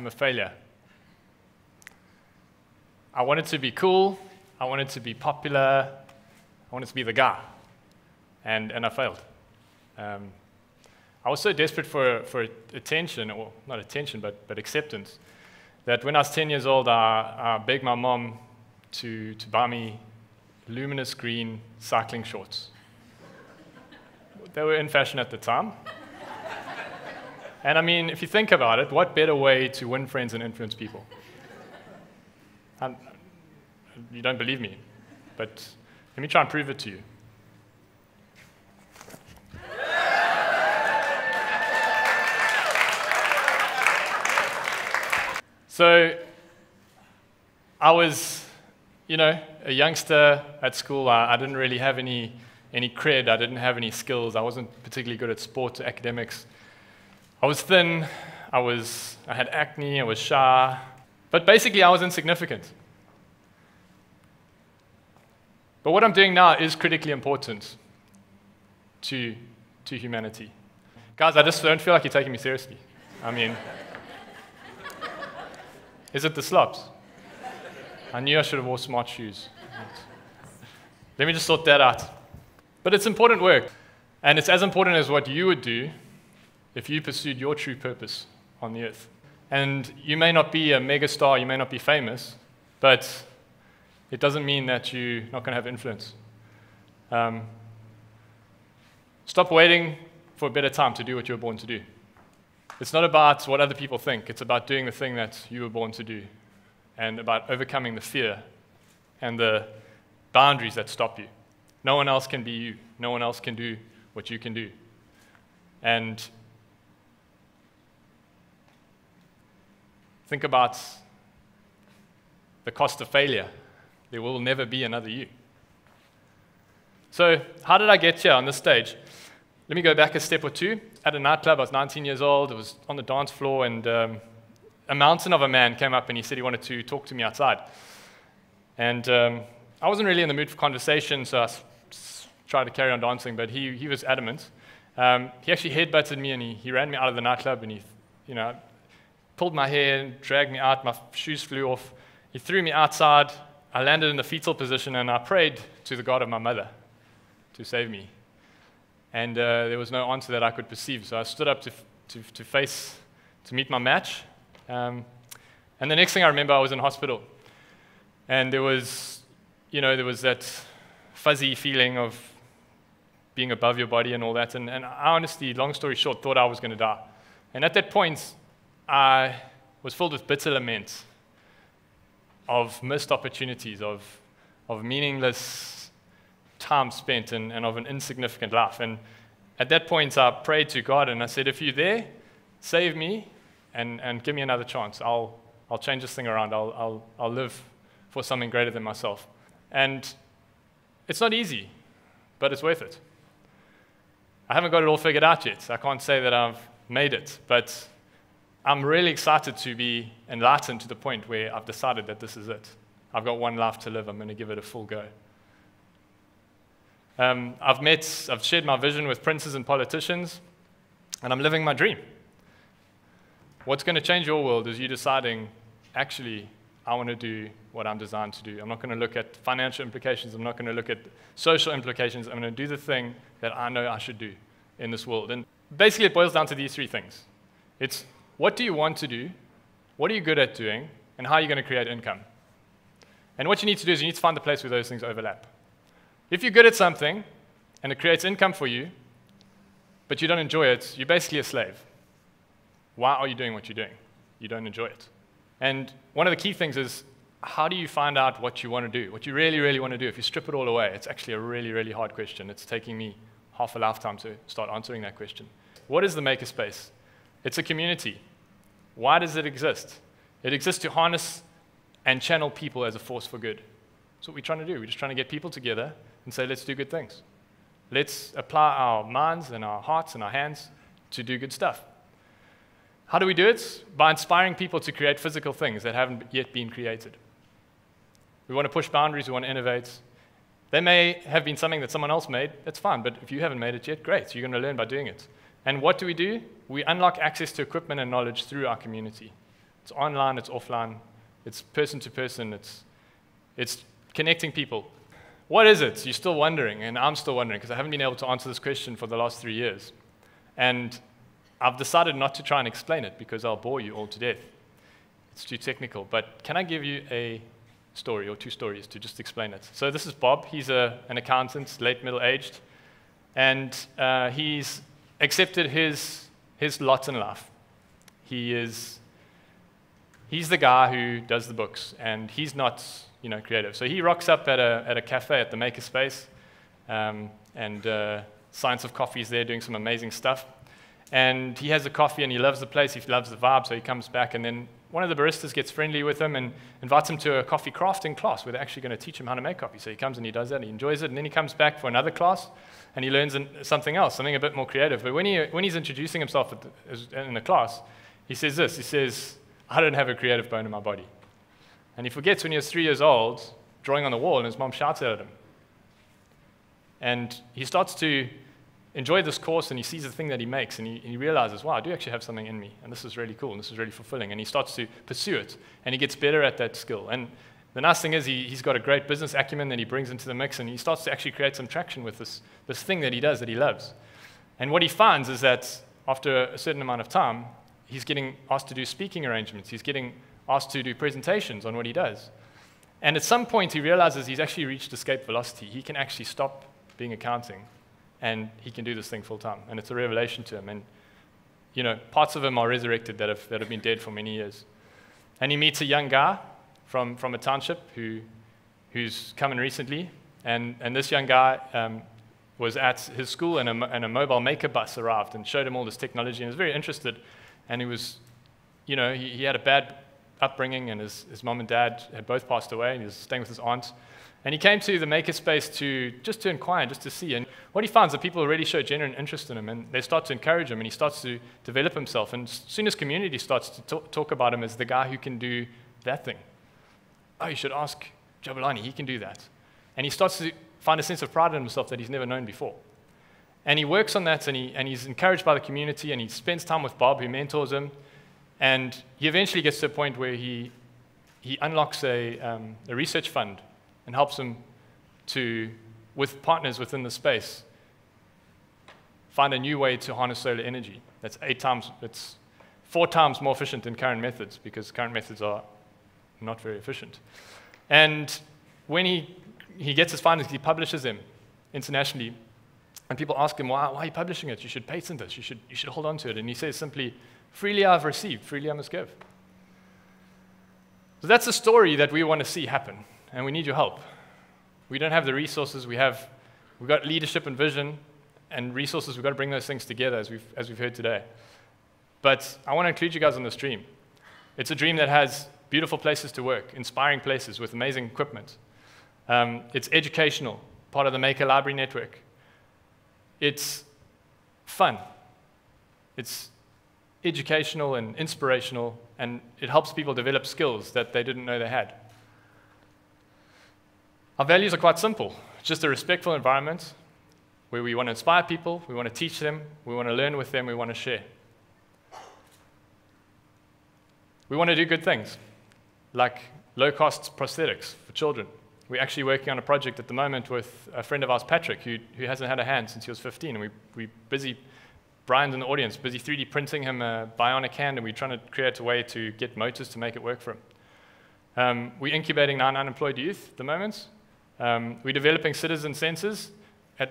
I'm a failure. I wanted to be cool. I wanted to be popular. I wanted to be the guy. And I failed. I was so desperate for attention, or not attention, but acceptance, that when I was 10 years old, I begged my mom to buy me luminous green cycling shorts. They were in fashion at the time. And I mean, if you think about it, what better way to win friends and influence people? You don't believe me, but let me try and prove it to you. So I was, you know, a youngster at school. I didn't really have any cred. I didn't have any skills. I wasn't particularly good at sports or academics. I was thin. I had acne. I was shy. But basically, I was insignificant. But what I'm doing now is critically important to humanity. Guys, I just don't feel like you're taking me seriously. I mean... Is it the slops? I knew I should have worn smart shoes. Let me just sort that out. But it's important work. And it's as important as what you would do if you pursued your true purpose on the earth. And you may not be a megastar, you may not be famous, but it doesn't mean that you're not going to have influence. Stop waiting for a better time to do what you were born to do. It's not about what other people think. It's about doing the thing that you were born to do and about overcoming the fear and the boundaries that stop you. No one else can be you. No one else can do what you can do. And think about the cost of failure. There will never be another you. So how did I get here on this stage? Let me go back a step or two. At a nightclub, I was 19 years old. I was on the dance floor, and a mountain of a man came up, and he said he wanted to talk to me outside. And I wasn't really in the mood for conversation, so I tried to carry on dancing, but he was adamant. He actually headbutted me, and he ran me out of the nightclub, and he pulled my hair and dragged me out. My shoes flew off. He threw me outside. I landed in the fetal position, and I prayed to the God of my mother to save me. And there was no answer that I could perceive, so I stood up to meet my match. And the next thing I remember, I was in hospital, and there was that fuzzy feeling of being above your body and all that. And I honestly, long story short, thought I was going to die. And at that point, I was filled with bitter lament of missed opportunities, of meaningless time spent and of an insignificant life. And at that point, I prayed to God, and I said, if you're there, save me and give me another chance. I'll change this thing around. I'll live for something greater than myself. And it's not easy, but it's worth it. I haven't got it all figured out yet. I can't say that I've made it, but I'm really excited to be enlightened to the point where I've decided that this is it. I've got one life to live. I'm going to give it a full go. I've shared my vision with princes and politicians, and I'm living my dream. What's going to change your world is you deciding, actually, I want to do what I'm designed to do. I'm not going to look at financial implications. I'm not going to look at social implications. I'm going to do the thing that I know I should do in this world. And basically, it boils down to these three things. It's what do you want to do, what are you good at doing, and how are you going to create income? And what you need to do is you need to find the place where those things overlap. If you're good at something, and it creates income for you, but you don't enjoy it, you're basically a slave. Why are you doing what you're doing? You don't enjoy it. And one of the key things is, how do you find out what you want to do, what you really, really want to do? If you strip it all away, it's actually a really, really hard question. It's taking me half a lifetime to start answering that question. What is the makerspace? It's a community. Why does it exist? It exists to harness and channel people as a force for good. That's what we're trying to do. We're just trying to get people together and say, let's do good things. Let's apply our minds and our hearts and our hands to do good stuff. How do we do it? By inspiring people to create physical things that haven't yet been created. We want to push boundaries. We want to innovate. They may have been something that someone else made. That's fine. But if you haven't made it yet, great. You're going to learn by doing it. And what do? We unlock access to equipment and knowledge through our community. It's online, it's offline, it's person to person, it's connecting people. What is it? You're still wondering, and I'm still wondering, because I haven't been able to answer this question for the last 3 years. And I've decided not to try and explain it, because I'll bore you all to death. It's too technical, but can I give you a story or two stories to just explain it? So this is Bob. He's an accountant, late middle-aged, and he's accepted his lot in life. He's the guy who does the books, and he's not, you know, creative. So he rocks up at a cafe at the Makerspace, and Science of Coffee is there doing some amazing stuff. And he has a coffee, and he loves the place, he loves the vibe, so he comes back, and then one of the baristas gets friendly with him and invites him to a coffee crafting class where they're actually going to teach him how to make coffee. So he comes and he does that, and he enjoys it, and then he comes back for another class, and he learns something else, something a bit more creative. But when he's introducing himself in the class, he says this. He says, "I don't have a creative bone in my body." And he forgets when he was 3 years old, drawing on the wall, and his mom shouts at him. And he starts to enjoy this course, and he sees the thing that he makes, and he realizes, wow, I do actually have something in me, and this is really cool, and this is really fulfilling, and he starts to pursue it, and he gets better at that skill. And the nice thing is he's got a great business acumen that he brings into the mix, and he starts to actually create some traction with this thing that he does that he loves. And what he finds is that after a certain amount of time, he's getting asked to do speaking arrangements, he's getting asked to do presentations on what he does. And at some point, he realizes he's actually reached escape velocity. He can actually stop being accounting, and he can do this thing full time. And it's a revelation to him. And, you know, parts of him are resurrected that have been dead for many years. And he meets a young guy from a township who's come in recently. And this young guy was at his school, and a mobile maker bus arrived and showed him all this technology. And he was very interested. And he was, you know, he had a bad upbringing, and his mom and dad had both passed away, and he was staying with his aunt. And he came to the Makerspace just to inquire, just to see. And what he finds is that people really show genuine interest in him, and they start to encourage him, and he starts to develop himself. And as soon as community starts to talk about him as the guy who can do that thing. Oh, you should ask Jabulani, he can do that. And he starts to find a sense of pride in himself that he's never known before. And he works on that, and he's encouraged by the community, and he spends time with Bob, who mentors him. And he eventually gets to a point where he unlocks a research fund, and helps him to, with partners within the space, find a new way to harness solar energy. That's it's 4 times more efficient than current methods, because current methods are not very efficient. And when he gets his findings, he publishes them internationally. And people ask him, why are you publishing it? You should patent this. You should hold on to it. And he says simply, freely I've received, freely I must give. So that's a story that we want to see happen. And we need your help. We don't have the resources. We've got leadership and vision and resources. We've got to bring those things together, as we've heard today. But I want to include you guys on this dream. It's a dream that has beautiful places to work, inspiring places with amazing equipment. It's educational, part of the Maker Library Network. It's fun. It's educational and inspirational, and it helps people develop skills that they didn't know they had. Our values are quite simple. It's just a respectful environment where we want to inspire people, we want to teach them, we want to learn with them, we want to share. We want to do good things, like low-cost prosthetics for children. We're actually working on a project at the moment with a friend of ours, Patrick, who hasn't had a hand since he was 15, and we're busy, Brian's in the audience, busy 3D printing him a bionic hand, and we're trying to create a way to get motors to make it work for him. We're incubating 9 unemployed youth at the moment. We're developing citizen sensors,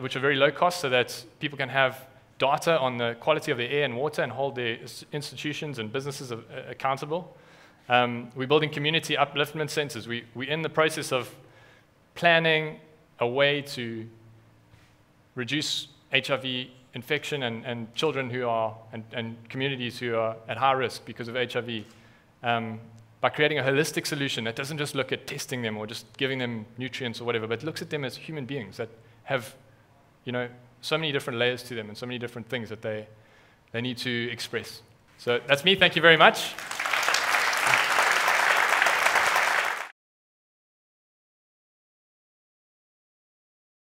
which are very low cost, so that people can have data on the quality of the air and water and hold their institutions and businesses accountable. We're building community upliftment sensors. We're in the process of planning a way to reduce HIV infection and children who are, and communities who are at high risk because of HIV. By creating a holistic solution that doesn't just look at testing them or just giving them nutrients or whatever, but looks at them as human beings that have, you know, so many different layers to them and so many different things that they need to express. So that's me. Thank you very much.